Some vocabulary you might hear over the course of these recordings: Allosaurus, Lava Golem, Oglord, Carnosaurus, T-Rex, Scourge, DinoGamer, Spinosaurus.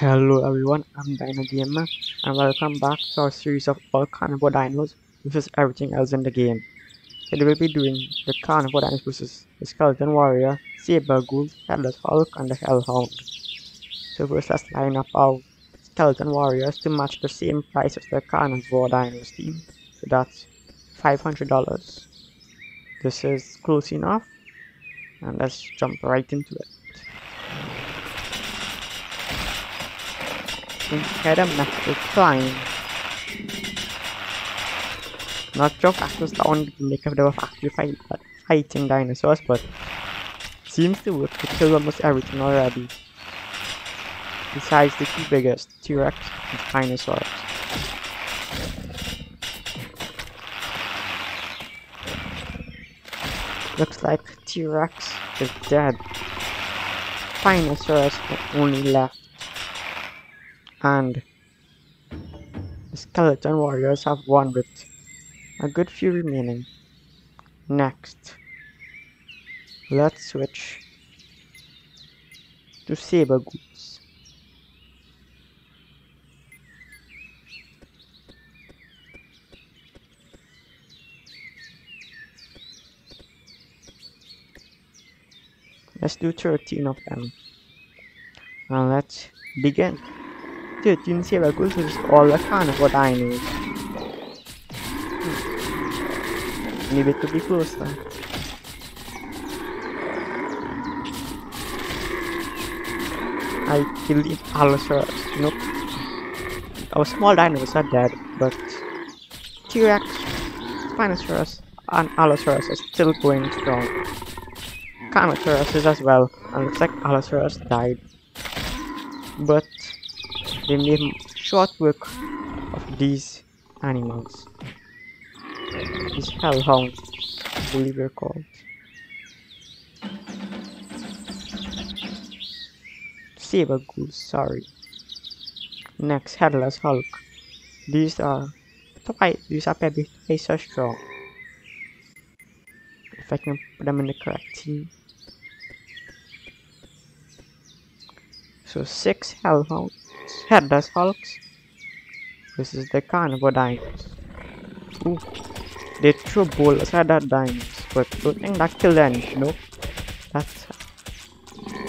Hello everyone, I'm DinoGamer and welcome back to our series of all carnivore dinos versus everything else in the game. Today we'll be doing the carnivore dinos versus the skeleton warrior, saber ghoul, headless hulk and the hellhound. So first let's line up our skeleton warriors to match the same price as the carnivore dinos team. So that's $500. This is close enough and let's jump right into it. Instead of massive climb. Not sure if Axel's down the makeup of actually fighting dinosaurs, but seems to work to kill almost everything already. Besides the two biggest, T-Rex and Spinosaurus. Looks like T-Rex is dead. Spinosaurus only left. And the skeleton warriors have won with a good few remaining. Next, let's switch to saber ghouls. Let's do 13 of them. Now let's begin. 13 saber ghouls is all the carnivore dinos. Need it to be closer. I killed the Allosaurus. Nope. Our small dinos are dead, but T-Rex, Spinosaurus, and Allosaurus are still going strong. Carnosaurus is as well, and looks like Allosaurus died. But they made short work of these animals. These hellhounds, I believe they're called. Saber ghouls, sorry. Next, headless hulk. These are probably twice so strong. If I can put them in the correct team. So 6 hellhounds. Headless hulks. This is the carnivore dinos. Ooh, they threw boulders at that dinos, but don't think that killed them. Nope, that's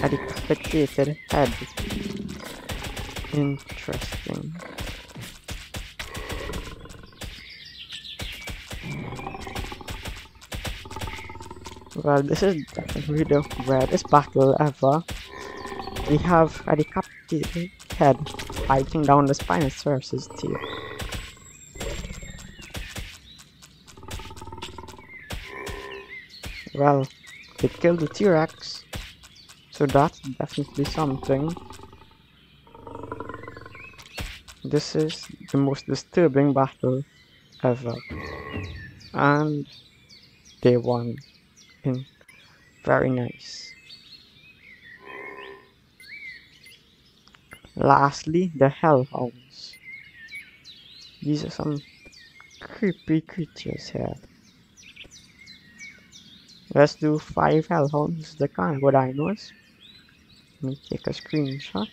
a decapitated head. Interesting. Well, this is definitely the weirdest battle ever. We have a decapitated head biting down the Spinosaurus's tail. Well, they killed the T-Rex, so that's definitely something. This is the most disturbing battle ever, and they won. Very nice. Lastly, the hellhounds. These are some creepy creatures here. Let's do 5 hellhounds, the carnivore dinos. Let me take a screenshot.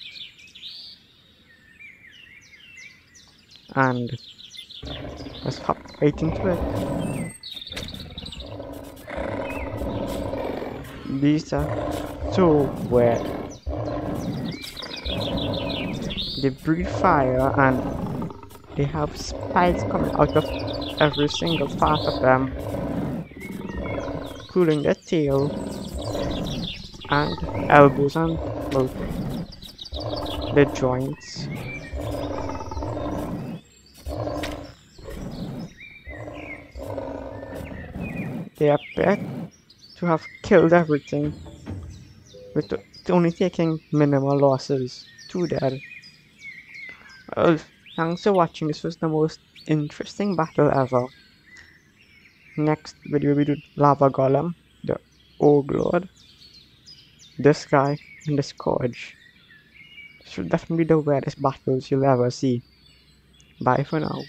And let's hop right into it. These are so weird. They breathe fire and they have spikes coming out of every single part of them, including their tail and elbows and their joints. They appear to have killed everything with only taking minimal losses. 2 dead. Well, thanks for watching. This was the most interesting battle ever. Next video we do Lava Golem, the Oglord, this guy, and the Scourge. This will definitely be the weirdest battles you'll ever see. Bye for now.